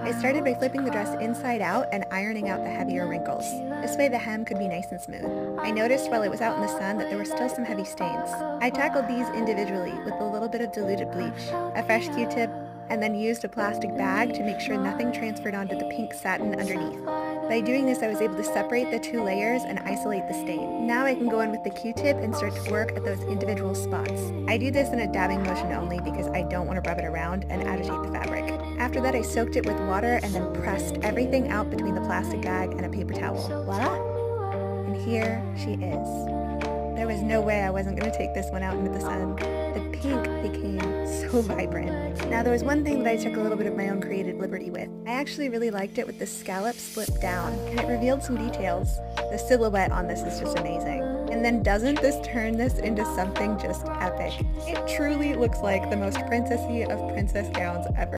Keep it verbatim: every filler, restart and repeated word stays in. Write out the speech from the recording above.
I started by flipping the dress inside out and ironing out the heavier wrinkles. This way the hem could be nice and smooth. I noticed while it was out in the sun that there were still some heavy stains. I tackled these individually with a little bit of diluted bleach, a fresh Q-tip, and then used a plastic bag to make sure nothing transferred onto the pink satin underneath. By doing this, I was able to separate the two layers and isolate the stain. Now I can go in with the Q-tip and start to work at those individual spots. I do this in a dabbing motion only because I don't want to rub it around and agitate the fabric. After that, I soaked it with water and then pressed everything out between the plastic bag and a paper towel. Voila! And here she is. There was no way I wasn't going to take this one out into the sun. The pink became so vibrant. Now there was one thing that I took a little bit of my own creative liberty with. I actually really liked it with the scallop slipped down, and it revealed some details. The silhouette on this is just amazing. And then doesn't this turn this into something just epic? It truly looks like the most princessy of princess gowns ever.